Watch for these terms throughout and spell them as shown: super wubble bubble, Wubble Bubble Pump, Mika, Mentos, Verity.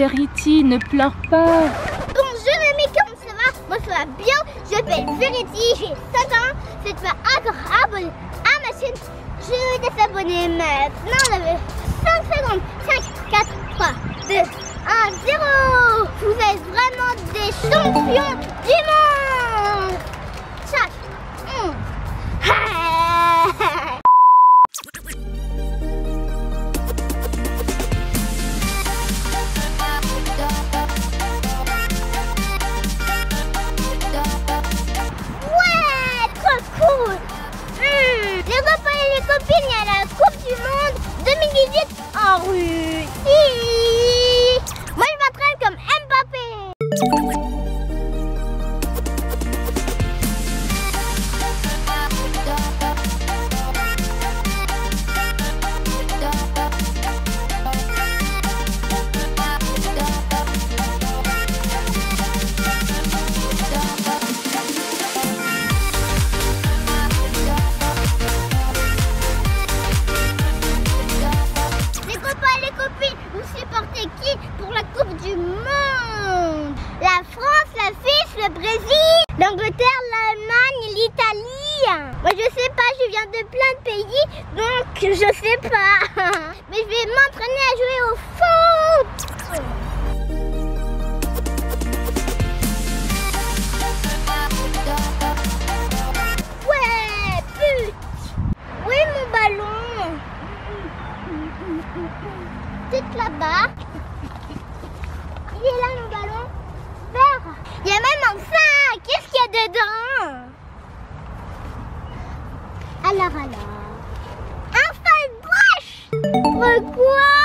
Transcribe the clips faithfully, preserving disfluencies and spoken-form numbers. Verity, ne pleure pas. Bonjour les Mika, comment ça va? Moi ça va bien, je m'appelle Verity, j'ai cinq ans. Si tu vas encore abonné à ma chaîne, je vais t'abonner maintenant. Vous avez cinq secondes, cinq, quatre, trois, deux, un, zéro. Vous êtes vraiment des champions du monde. Ciao. L'Angleterre, l'Allemagne, l'Italie. Moi je sais pas, je viens de plein de pays, donc je sais pas. Mais je vais m'entraîner à jouer au foot. Ouais, pute. Où est mon ballon? Peut-être là-bas. Il est là, mon ballon. Vert. Il y a même un sac. Qu'est-ce qu'il y a dedans? Alors, alors... Un seul brush! Trop cool!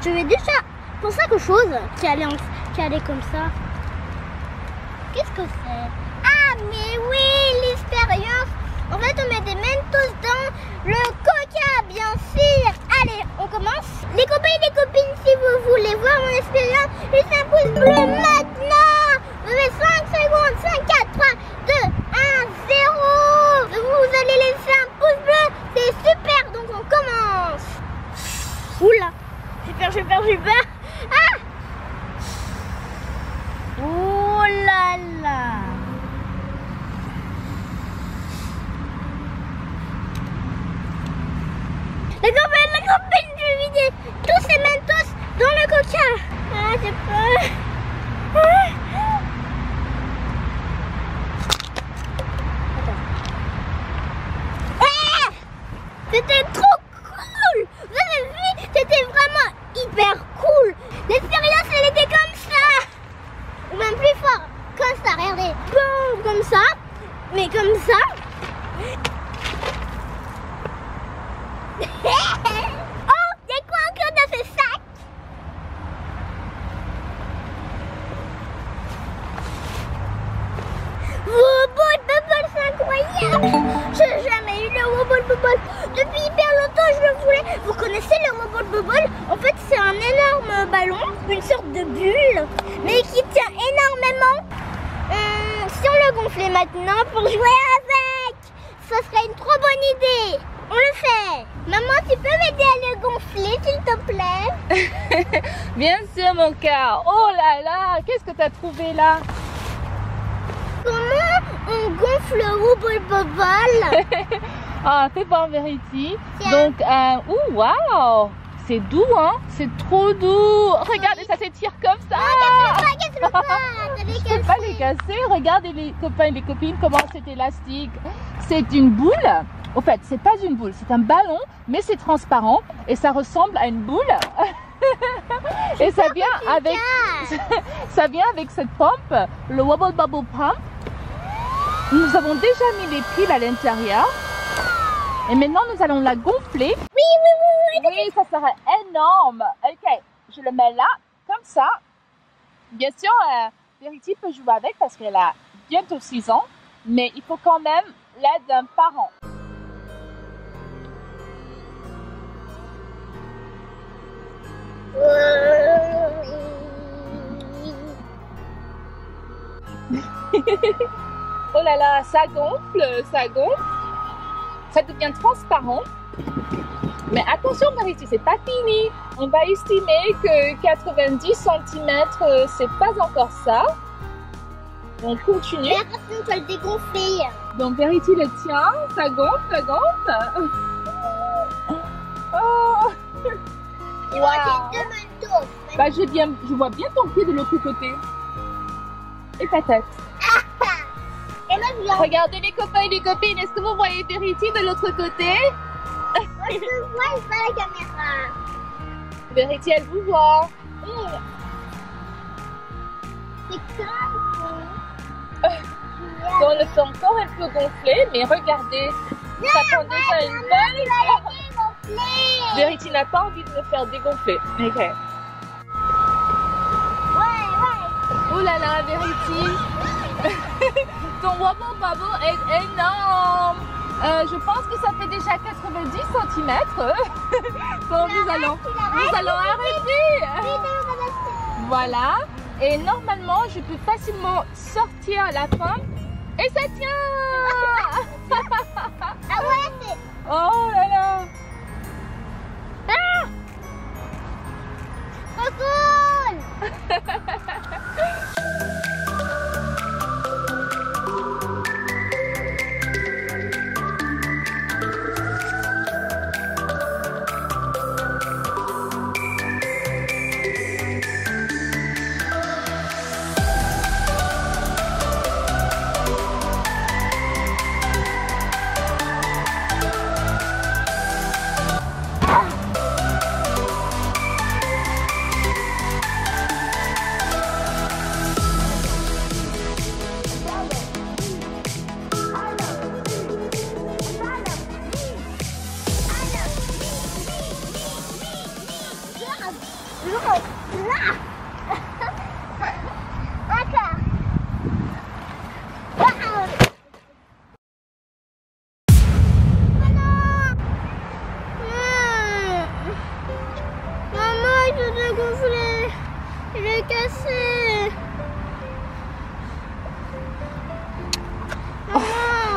Je vais déjà penser à quelque chose qui allait, en... qui allait comme ça. Qu'est-ce que c'est? Ah mais oui, l'expérience. En fait on met des mentos dans le coca, bien sûr. Allez, on commence. Les copains et les copines, si vous voulez voir mon expérience, juste un pouce bleu maintenant. Vous avez cinq secondes, cinq, quatre, trois, deux, un, zéro. Vous allez laisser un pouce bleu, c'est super, donc on commence. Oula. J'ai peur, j'ai peur, j'ai peur. Ah! Oh là là! La campagne, la campagne, je vais vider tous ces mentos dans le coca. Ah, j'ai peur. Ah. Ah! C'était trop cool! Vous avez vu? C'était vraiment hyper cool. L'expérience, elle était comme ça. Ou même plus fort. Comme ça, regardez. Bon, comme ça. Mais comme ça. Oh, il y a quoi encore dans ce sac? Wubble Bubble, c'est incroyable. J'ai jamais eu le Wubble Bubble. Depuis hyper longtemps, je le voulais. Vous connaissez le Wubble Bubble? En fait, c'est un énorme ballon, une sorte de bulle, mais qui tient énormément. Hum, si on le gonflait maintenant pour jouer avec, ça serait une trop bonne idée. On le fait. Maman, tu peux m'aider à le gonfler, s'il te plaît? Bien sûr, mon cœur. Oh là là, qu'est-ce que tu as trouvé là? Comment on gonfle le Wubble Bubble? Ah, t'es bon, Verity. Donc, euh, ouh, waouh, c'est doux, hein? C'est trop doux. Regardez, oui. Ça s'étire comme ça. Ah, casse-le pas, casse-le pas. Je peux pas les casser. Regardez les copains et les copines, comment c'est élastique. C'est une boule. Au fait, c'est pas une boule, c'est un ballon, mais c'est transparent et ça ressemble à une boule. Et ça vient, avec, ça vient avec cette pompe, le Wubble Bubble Pump. Nous avons déjà mis les piles à l'intérieur. Et maintenant, nous allons la gonfler. Oui, oui, oui, oui. Oui, ça sera énorme. Ok, je le mets là, comme ça. Bien sûr, euh, Verity peut jouer avec parce qu'elle a bientôt six ans. Mais il faut quand même l'aide d'un parent. Oh là là, ça gonfle, ça gonfle. Ça devient transparent. Mais attention, Verity, c'est pas fini. On va estimer que quatre-vingt-dix centimètres, c'est pas encore ça. On continue. Personne va le dégonfler. Donc, Verity le tient, ça gonfle, ça gonfle. Oh. Wow. Bah, je, viens, je vois bien ton pied de l'autre côté. Et ta tête. Regardez les copains et les copines, est-ce que vous voyez Verity de l'autre côté? Moi je te vois, je vois la caméra. Verity, elle vous voit. C'est comme dans le son encore, elle peut gonfler, mais regardez. Non, ça prend déjà une bonne. Verity n'a pas envie de le faire dégonfler. Ok. Ouais, ouais. Oh là là, Verity. Ton Wubble Bubble est énorme. Euh, je pense que ça fait déjà quatre-vingt-dix centimètres. Bon, nous allons, nous allons arrêter. Voilà. Et normalement, je peux facilement sortir la pompe. Et ça tient. Ah ouais. Oh là là. Ah. Cool.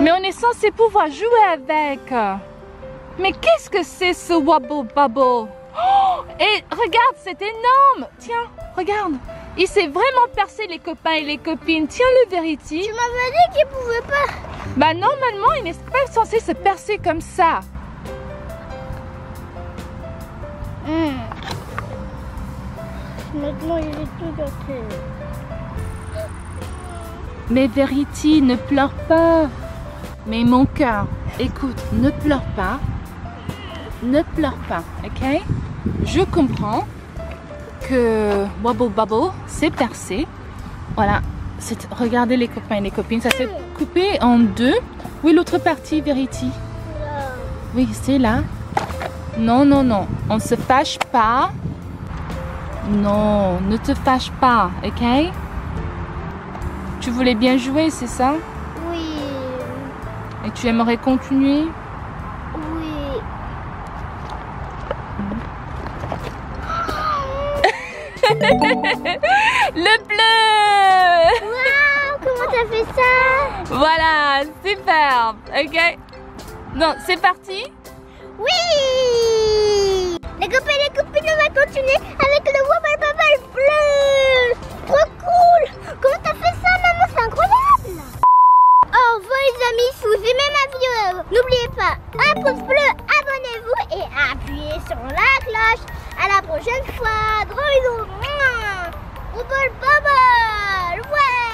Mais on est censé pouvoir jouer avec. Mais qu'est-ce que c'est ce Wubble Bubble? Oh, et regarde, c'est énorme. Tiens, regarde. Il s'est vraiment percé les copains et les copines. Tiens le Verity. Tu m'avais dit qu'il pouvait pas. Bah normalement, il n'est pas censé se percer comme ça. Mm. Maintenant, il est tout gâté. Mais Verity, ne pleure pas. Mais mon cœur, écoute, ne pleure pas, ne pleure pas, ok? Je comprends que Wubble Bubble s'est percé. Voilà, regardez les copains et les copines, ça s'est coupé en deux. Où est l'autre partie, Verity? Oui, c'est là. Non, non, non, on ne se fâche pas. Non, ne te fâche pas, ok? Tu voulais bien jouer, c'est ça? Oui. Et tu aimerais continuer? Oui. Le bleu! Waouh, comment t'as fait ça? Voilà, superbe. Ok. Non, c'est parti? Oui! Les copains et les copines, on va continuer avec le Wubble Bubble bleu! Trop cool! Comment t'as fait ça, maman? C'est incroyable! Au revoir les amis, si vous aimez ma vidéo, n'oubliez pas un pouce bleu, abonnez-vous et appuyez sur la cloche. À la prochaine fois, gros bisous, Wubble Bubble, ouais.